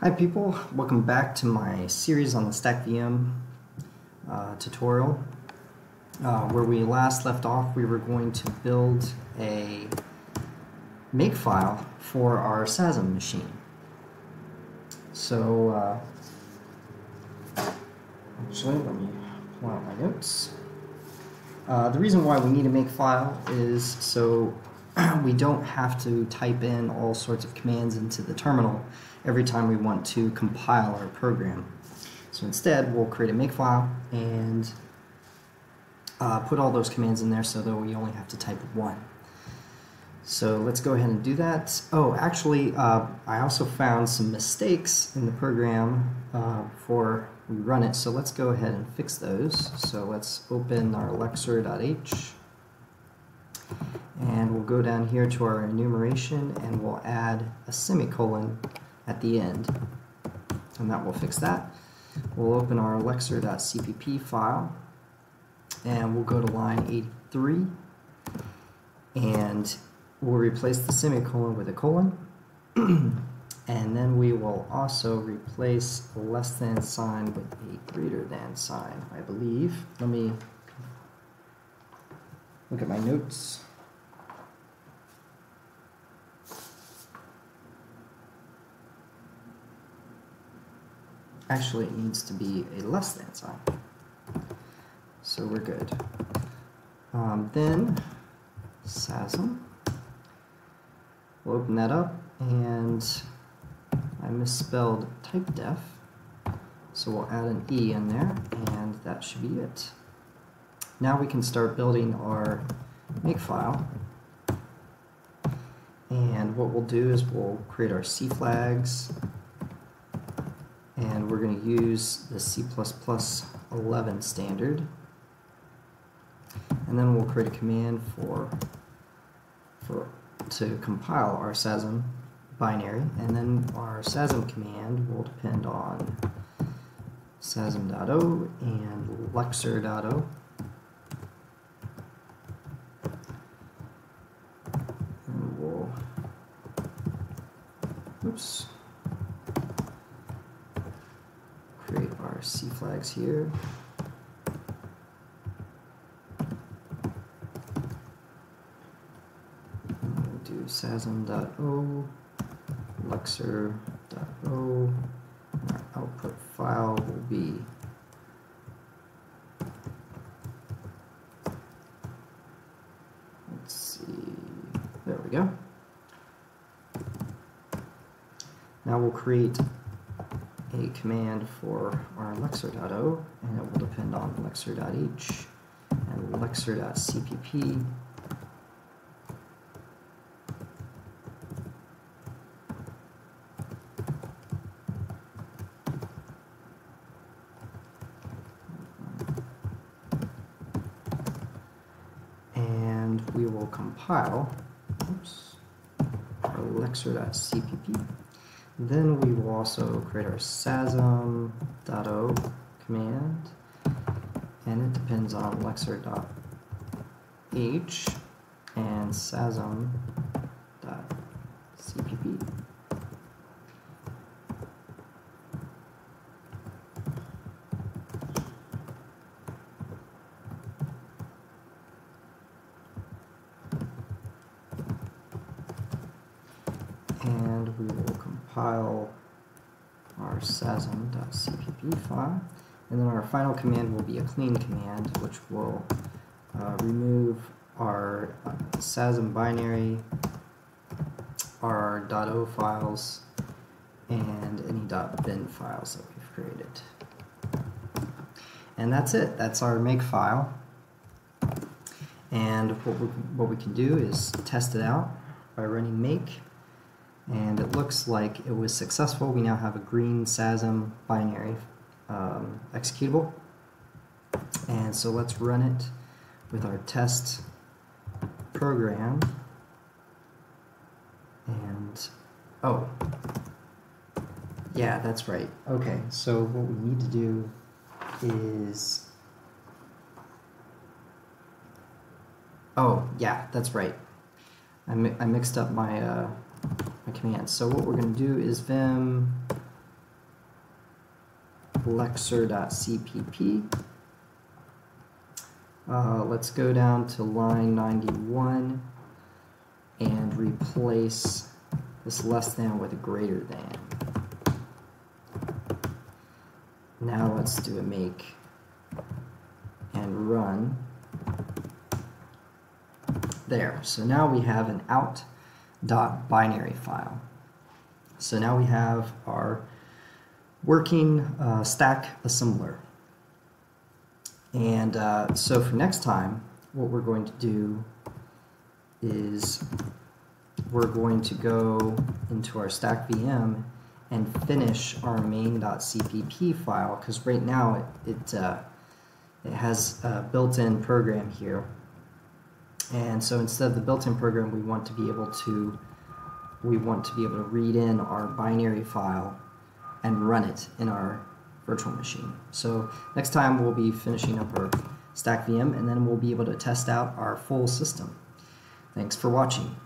Hi people, welcome back to my series on the StackVM tutorial. Where we last left off, we were going to build a makefile for our Sasm machine. So, actually, let me pull out my notes. The reason why we need a makefile is so we don't have to type in all sorts of commands into the terminal every time we want to compile our program. So instead, we'll create a makefile and put all those commands in there so that we only have to type one. So let's go ahead and do that. Oh, actually, I also found some mistakes in the program before we run it, so let's go ahead and fix those. So let's open our lexer.h, and we'll go down here to our enumeration, and we'll add a semicolon at the end, and that will fix that. We'll open our lexer.cpp file, and we'll go to line 83, and we'll replace the semicolon with a colon, and then we will also replace a less than sign with a greater than sign, I believe. Let me look at my notes. Actually, it needs to be a less than sign. So we're good. Then Sasm. We'll open that up, and I misspelled typedef, so we'll add an E in there, and that should be it. Now we can start building our makefile, and what we'll do is we'll create our C flags, and we're going to use the C++ 11 standard, and then we'll create a command to compile our Sasm binary, and then our Sasm command will depend on sasm.o and lexer.o. And we'll, oops, create our C flags here. Sasm.o, lexer.o, and our output file will be there we go. Now we'll create a command for our lexer.o, and it will depend on lexer.h and lexer.cpp. We will compile our lexer.cpp. Then we will also create our sasm.o command, and it depends on lexer.h and sasm.cpp. And we will compile our sasm.cpp file, and then our final command will be a clean command, which will remove our Sasm binary, our .o files, and any .bin files that we've created. And that's it. That's our makefile. And what we can do is test it out by running make. And it looks like it was successful. We now have a green Sasm binary executable. And so let's run it with our test program. And, oh, yeah, that's right. Okay, so what we need to do is, oh, yeah, that's right. I mixed up my commands. So what we're going to do is vim lexer.cpp. Let's go down to line 91 and replace this less than with a greater than. Now let's do a make and run. There. So now we have an out.binary file. So now we have our working stack assembler. And so for next time, what we're going to do is we're going to go into our stack VM and finish our main.cpp file, because right now it has a built-in program here. And so instead of the built-in program, we want to be able to read in our binary file and run it in our virtual machine. So next time we'll be finishing up our StackVM, and then we'll be able to test out our full system. Thanks for watching.